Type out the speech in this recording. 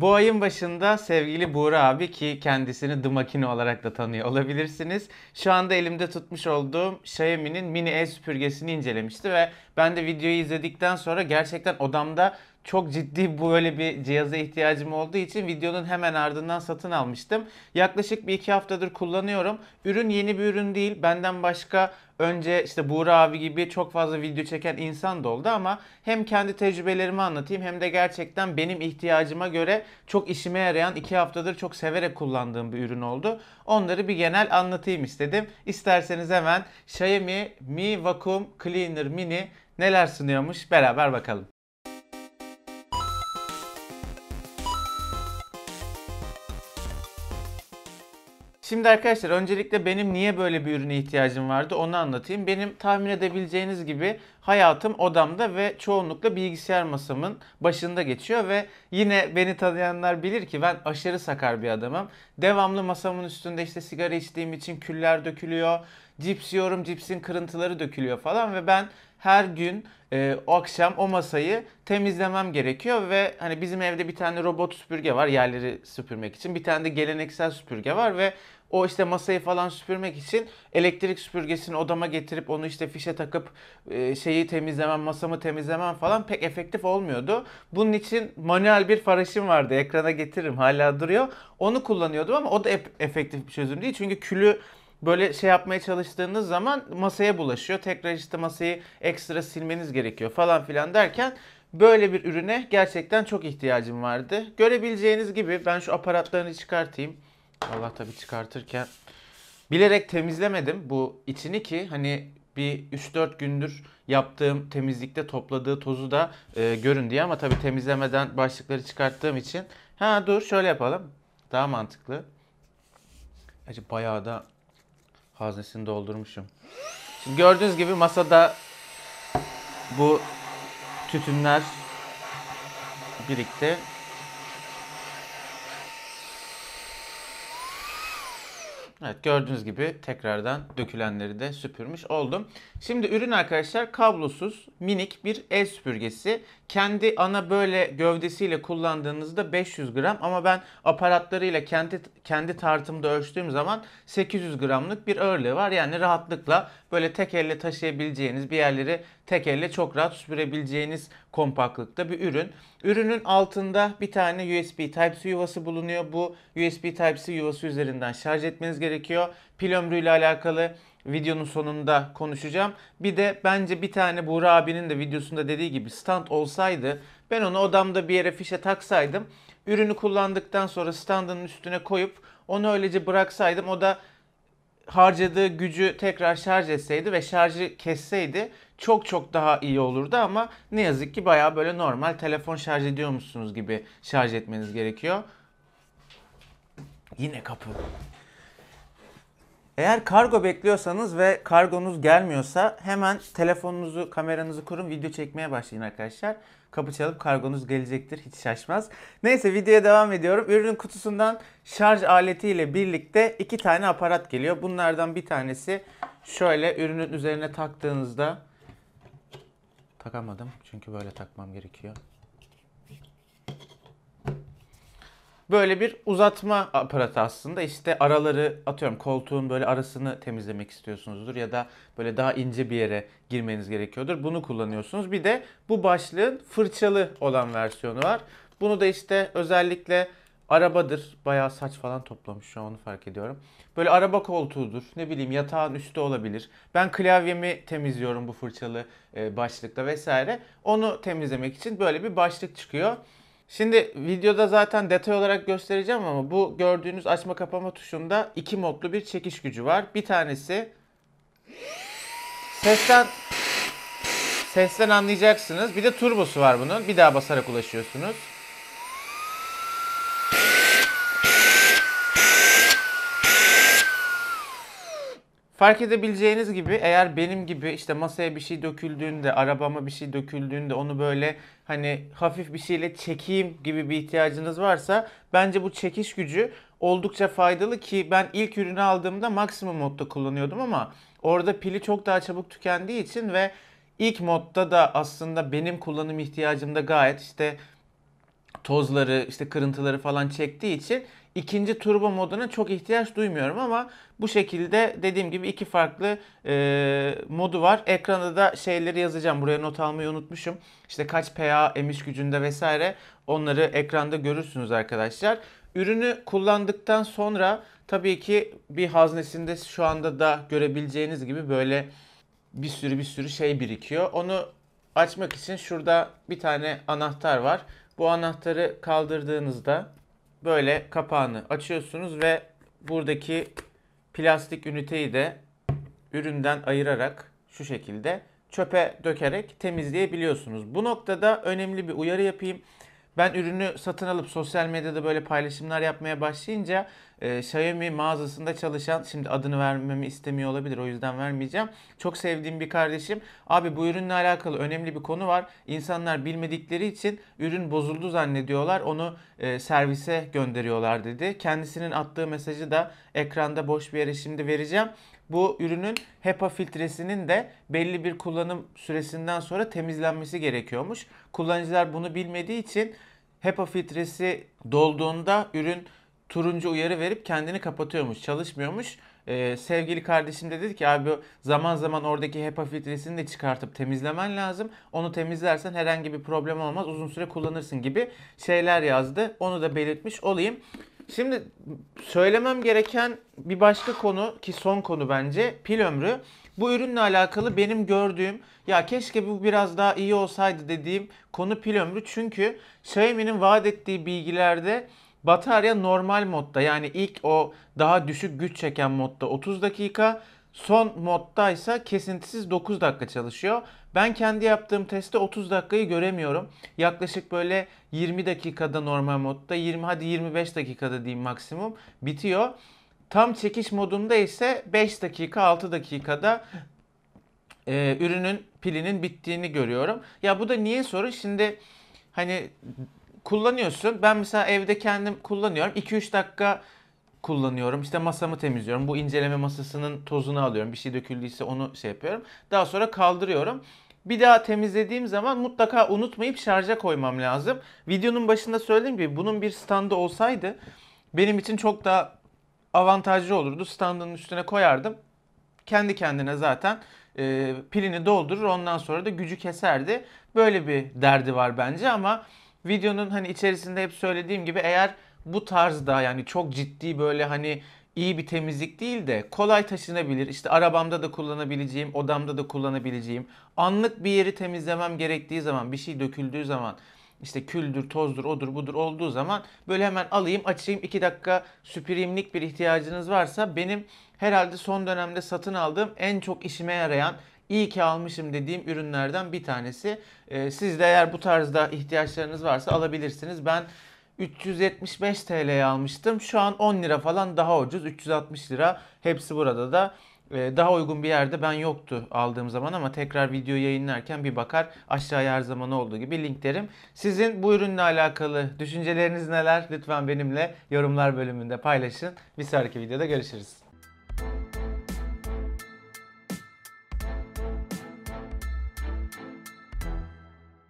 Bu ayın başında sevgili Buğra abi, ki kendisini The Machine olarak da tanıyor olabilirsiniz, şu anda elimde tutmuş olduğum Xiaomi'nin mini e-süpürgesini incelemişti ve ben de videoyu izledikten sonra gerçekten odamda çok ciddi böyle bir cihaza ihtiyacım olduğu için videonun hemen ardından satın almıştım. Yaklaşık bir 2 haftadır kullanıyorum. Ürün yeni bir ürün değil. Benden başka önce işte Buğra abi gibi çok fazla video çeken insan da oldu ama hem kendi tecrübelerimi anlatayım hem de gerçekten benim ihtiyacıma göre çok işime yarayan, 2 haftadır çok severek kullandığım bir ürün oldu. Onları bir genel anlatayım istedim. İsterseniz hemen Xiaomi Mi Vacuum Cleaner Mini neler sunuyormuş beraber bakalım. Şimdi arkadaşlar, öncelikle benim niye böyle bir ürüne ihtiyacım vardı onu anlatayım. Benim tahmin edebileceğiniz gibi hayatım odamda ve çoğunlukla bilgisayar masamın başında geçiyor ve yine beni tanıyanlar bilir ki ben aşırı sakar bir adamım. Devamlı masamın üstünde işte sigara içtiğim için küller dökülüyor, cips yiyorum, cipsin kırıntıları dökülüyor falan ve ben her gün o akşam o masayı temizlemem gerekiyor ve hani bizim evde bir tane robot süpürge var yerleri süpürmek için, bir tane de geleneksel süpürge var ve o işte masayı falan süpürmek için elektrik süpürgesini odama getirip onu işte fişe takıp şeyi temizlemem, masamı temizlemem falan pek efektif olmuyordu. Bunun için manuel bir faraşım vardı, ekrana getiririm, hala duruyor. Onu kullanıyordum ama o da efektif bir çözüm değil çünkü külü böyle şey yapmaya çalıştığınız zaman masaya bulaşıyor. Tekrar işte masayı ekstra silmeniz gerekiyor falan filan derken böyle bir ürüne gerçekten çok ihtiyacım vardı. Görebileceğiniz gibi ben şu aparatlarını çıkartayım. Allah tabii çıkartırken bilerek temizlemedim bu içini ki hani bir 3-4 gündür yaptığım temizlikte topladığı tozu da görün diye, ama tabii temizlemeden başlıkları çıkarttığım için. Ha dur şöyle yapalım. Daha mantıklı. Acaba bayağı da haznesini doldurmuşum. Şimdi gördüğünüz gibi masada bu tütünler birikti. Evet, gördüğünüz gibi tekrardan dökülenleri de süpürmüş oldum. Şimdi ürün arkadaşlar kablosuz minik bir el süpürgesi. Kendi ana böyle gövdesiyle kullandığınızda 500 gram ama ben aparatlarıyla kendi tartımda ölçtüğüm zaman 800 gramlık bir ağırlığı var. Yani rahatlıkla böyle tek elle taşıyabileceğiniz, bir yerleri tek elle çok rahat süpürebileceğiniz kompaktlıkta bir ürün. Ürünün altında bir tane USB Type-C yuvası bulunuyor. Bu USB Type-C yuvası üzerinden şarj etmeniz gerekiyor. Pil ömrüyle alakalı videonun sonunda konuşacağım. Bir de bence bir tane Buğra abinin de videosunda dediği gibi stand olsaydı, ben onu odamda bir yere fişe taksaydım, ürünü kullandıktan sonra standının üstüne koyup onu öylece bıraksaydım, o da harcadığı gücü tekrar şarj etseydi ve şarjı kesseydi çok çok daha iyi olurdu ama ne yazık ki bayağı böyle normal telefon şarj ediyormuşsunuz gibi şarj etmeniz gerekiyor. Yine kapı. Eğer kargo bekliyorsanız ve kargonuz gelmiyorsa hemen telefonunuzu, kameranızı kurun, video çekmeye başlayın arkadaşlar. Kapı çalıp kargonuz gelecektir, hiç şaşmaz. Neyse, videoya devam ediyorum. Ürünün kutusundan şarj aletiyle birlikte 2 tane aparat geliyor. Bunlardan bir tanesi şöyle ürünün üzerine taktığınızda, takamadım çünkü böyle takmam gerekiyor. Böyle bir uzatma aparatı aslında, işte araları, atıyorum koltuğun böyle arasını temizlemek istiyorsunuzdur ya da böyle daha ince bir yere girmeniz gerekiyordur. Bunu kullanıyorsunuz. Bir de bu başlığın fırçalı olan versiyonu var. Bunu da işte özellikle arabadır. Bayağı saç falan toplamış şu an, onu fark ediyorum. Böyle araba koltuğudur. Ne bileyim, yatağın üstü olabilir. Ben klavyemi temizliyorum bu fırçalı başlıkta vesaire. Onu temizlemek için böyle bir başlık çıkıyor. Şimdi videoda zaten detay olarak göstereceğim ama bu gördüğünüz açma kapama tuşunda 2 modlu bir çekiş gücü var. Bir tanesi sesten anlayacaksınız. Bir de turbosu var bunun. Bir daha basarak ulaşıyorsunuz. Fark edebileceğiniz gibi eğer benim gibi işte masaya bir şey döküldüğünde, arabama bir şey döküldüğünde onu böyle hani hafif bir şeyle çekeyim gibi bir ihtiyacınız varsa bence bu çekiş gücü oldukça faydalı ki ben ilk ürünü aldığımda maksimum modda kullanıyordum ama orada pili çok daha çabuk tükendiği için ve ilk modda da aslında benim kullanım ihtiyacımda gayet işte tozları, işte kırıntıları falan çektiği için ikinci turbo moduna çok ihtiyaç duymuyorum ama bu şekilde dediğim gibi iki farklı modu var. Ekranda da şeyleri yazacağım. Buraya not almayı unutmuşum. İşte kaç PA emiş gücünde vesaire, onları ekranda görürsünüz arkadaşlar. Ürünü kullandıktan sonra tabii ki bir haznesinde şu anda da görebileceğiniz gibi böyle bir sürü şey birikiyor. Onu açmak için şurada bir tane anahtar var. Bu anahtarı kaldırdığınızda böyle kapağını açıyorsunuz ve buradaki plastik üniteyi de üründen ayırarak şu şekilde çöpe dökerek temizleyebiliyorsunuz. Bu noktada önemli bir uyarı yapayım. Ben ürünü satın alıp sosyal medyada böyle paylaşımlar yapmaya başlayınca Xiaomi mağazasında çalışan, şimdi adını vermemi istemiyor olabilir, o yüzden vermeyeceğim. Çok sevdiğim bir kardeşim, abi bu ürünle alakalı önemli bir konu var. İnsanlar bilmedikleri için ürün bozuldu zannediyorlar, onu servise gönderiyorlar dedi. Kendisinin attığı mesajı da ekranda boş bir yere şimdi vereceğim. Bu ürünün HEPA filtresinin de belli bir kullanım süresinden sonra temizlenmesi gerekiyormuş. Kullanıcılar bunu bilmediği için HEPA filtresi dolduğunda ürün turuncu uyarı verip kendini kapatıyormuş, çalışmıyormuş. Sevgili kardeşim de dedi ki abi zaman zaman oradaki HEPA filtresini de çıkartıp temizlemen lazım. Onu temizlersen herhangi bir problem olmaz, uzun süre kullanırsın gibi şeyler yazdı. Onu da belirtmiş olayım. Şimdi söylemem gereken bir başka konu ki son konu bence pil ömrü. Bu ürünle alakalı benim gördüğüm, ya keşke bu biraz daha iyi olsaydı dediğim konu pil ömrü. Çünkü Xiaomi'nin vaat ettiği bilgilerde batarya normal modda, yani ilk o daha düşük güç çeken modda 30 dakika, son modda ise kesintisiz 9 dakika çalışıyor. Ben kendi yaptığım testte 30 dakikayı göremiyorum. Yaklaşık böyle 20 dakikada normal modda, 20 hadi 25 dakikada diyeyim maksimum bitiyor. Tam çekiş modunda ise 5 dakika 6 dakikada ürünün pilinin bittiğini görüyorum. Ya bu da niye sorun? Şimdi hani kullanıyorsun. Ben mesela evde kendim kullanıyorum. 2-3 dakika kullanıyorum. İşte masamı temizliyorum. Bu inceleme masasının tozunu alıyorum. Bir şey döküldüyse onu şey yapıyorum. Daha sonra kaldırıyorum. Bir daha temizlediğim zaman mutlaka unutmayıp şarja koymam lazım. Videonun başında söylediğim gibi bunun bir standı olsaydı benim için çok daha avantajlı olurdu. Standının üstüne koyardım. Kendi kendine zaten pilini doldurur. Ondan sonra da gücü keserdi. Böyle bir derdi var bence ama videonun hani içerisinde hep söylediğim gibi eğer bu tarzda, yani çok ciddi böyle hani iyi bir temizlik değil de kolay taşınabilir, işte arabamda da kullanabileceğim, odamda da kullanabileceğim, anlık bir yeri temizlemem gerektiği zaman, bir şey döküldüğü zaman, işte küldür, tozdur, odur, budur olduğu zaman böyle hemen alayım, açayım, 2 dakika süpüreyimlik bir ihtiyacınız varsa benim herhalde son dönemde satın aldığım en çok işime yarayan, iyi ki almışım dediğim ürünlerden bir tanesi. Siz de eğer bu tarzda ihtiyaçlarınız varsa alabilirsiniz. Ben 375 TL'ye almıştım. Şu an 10 lira falan daha ucuz. 360 lira. Hepsiburada da daha uygun bir yerde ben yoktu aldığım zaman ama tekrar video yayınlarken bir bakar, aşağıya her zaman olduğu gibi linklerim. Sizin bu ürünle alakalı düşünceleriniz neler? Lütfen benimle yorumlar bölümünde paylaşın. Bir sonraki videoda görüşürüz.